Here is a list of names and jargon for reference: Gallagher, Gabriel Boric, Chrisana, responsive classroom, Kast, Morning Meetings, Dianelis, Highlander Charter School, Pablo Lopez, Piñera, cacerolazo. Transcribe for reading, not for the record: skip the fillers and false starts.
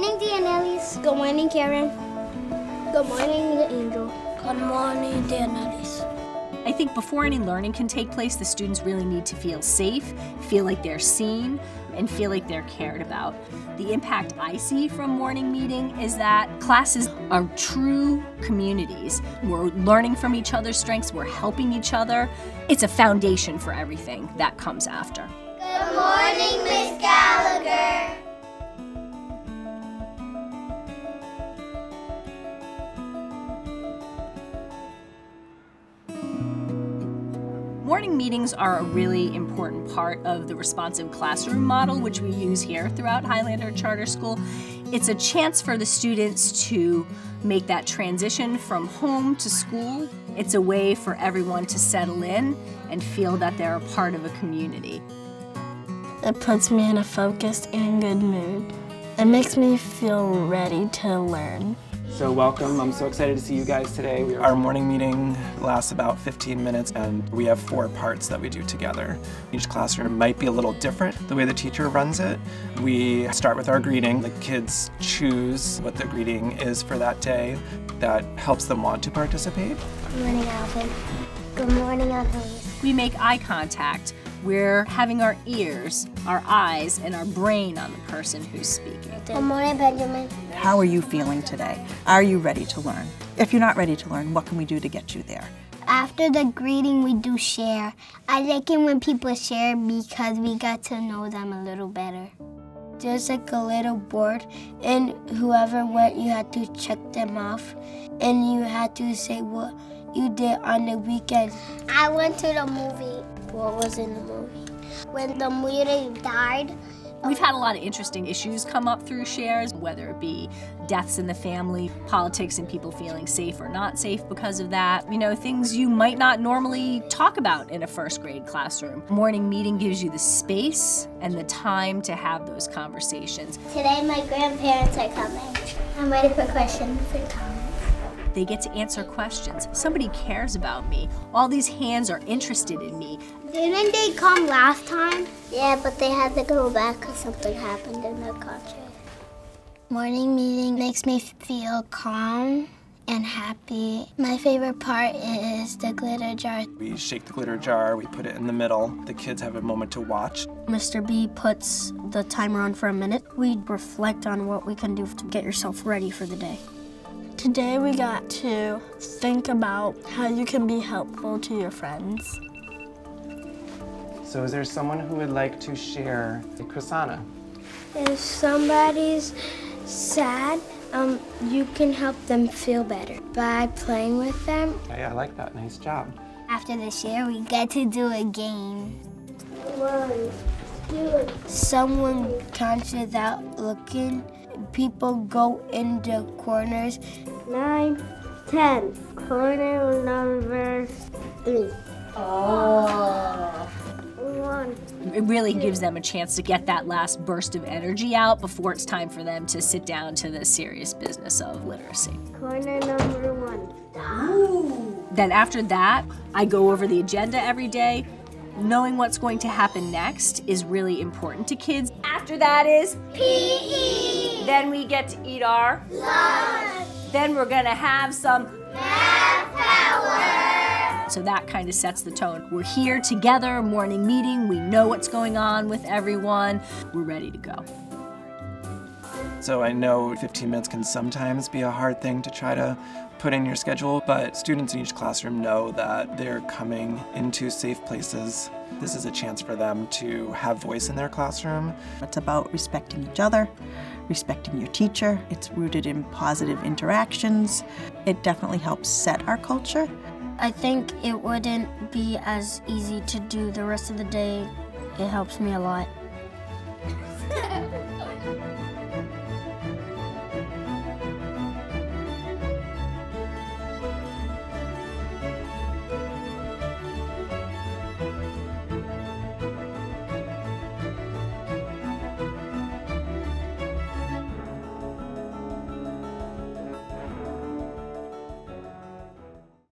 morning, Dianelis. Good morning, Karen. Good morning, Angel. Good morning, Dianelis. I think before any learning can take place, the students really need to feel safe, feel like they're seen, and feel like they're cared about. The impact I see from morning meeting is that classes are true communities. We're learning from each other's strengths, we're helping each other. It's a foundation for everything that comes after. Good morning, Miss Gallagher. Morning meetings are a really important part of the responsive classroom model, which we use here throughout Highlander Charter School. It's a chance for the students to make that transition from home to school. It's a way for everyone to settle in and feel that they're a part of a community. It puts me in a focused and good mood. It makes me feel ready to learn. So welcome, I'm so excited to see you guys today. Our morning meeting lasts about 15 minutes and we have 4 parts that we do together. Each classroom might be a little different the way the teacher runs it. We start with our greeting. The kids choose what the greeting is for that day. That helps them want to participate. Good morning, Alvin. Good morning, Annalise. We make eye contact. We're having our ears, our eyes, and our brain on the person who's speaking. Good morning, Benjamin. How are you feeling today? Are you ready to learn? If you're not ready to learn, what can we do to get you there? After the greeting, we do share. I like it when people share because we got to know them a little better. There's like a little board, and whoever went, you had to check them off, and you had to say what you did on the weekend. I went to the movie. What was in the movie? When the mutant died. We've had a lot of interesting issues come up through shares, whether it be deaths in the family, politics and people feeling safe or not safe because of that. You know, things you might not normally talk about in a first grade classroom. Morning meeting gives you the space and the time to have those conversations. Today my grandparents are coming. I'm ready for questions and comments. They get to answer questions. Somebody cares about me. All these hands are interested in me. Didn't they come last time? Yeah, but they had to go back because something happened in their country. Morning meeting makes me feel calm and happy. My favorite part is the glitter jar. We shake the glitter jar, we put it in the middle. The kids have a moment to watch. Mr. B puts the timer on for a minute. We reflect on what we can do to get yourself ready for the day. Today we got to think about how you can be helpful to your friends. So is there someone who would like to share? Chrisana. If somebody's sad, you can help them feel better by playing with them. Yeah, I like that. Nice job. After the share, we get to do a game. Someone counts without looking. People go into corners. 9, 10. Corner number 3. Oh. 1. It really gives them a chance to get that last burst of energy out before it's time for them to sit down to the serious business of literacy. Corner number 1. Ooh. Then after that, I go over the agenda every day. Knowing what's going to happen next is really important to kids. After that is PE. Then we get to eat our lunch. Then we're gonna have some math hour. So that kind of sets the tone. We're here together, morning meeting. We know what's going on with everyone. We're ready to go. So I know 15 minutes can sometimes be a hard thing to try to put in your schedule, but students in each classroom know that they're coming into safe places. This is a chance for them to have voice in their classroom. It's about respecting each other, respecting your teacher. It's rooted in positive interactions. It definitely helps set our culture. I think it wouldn't be as easy to do the rest of the day. It helps me a lot.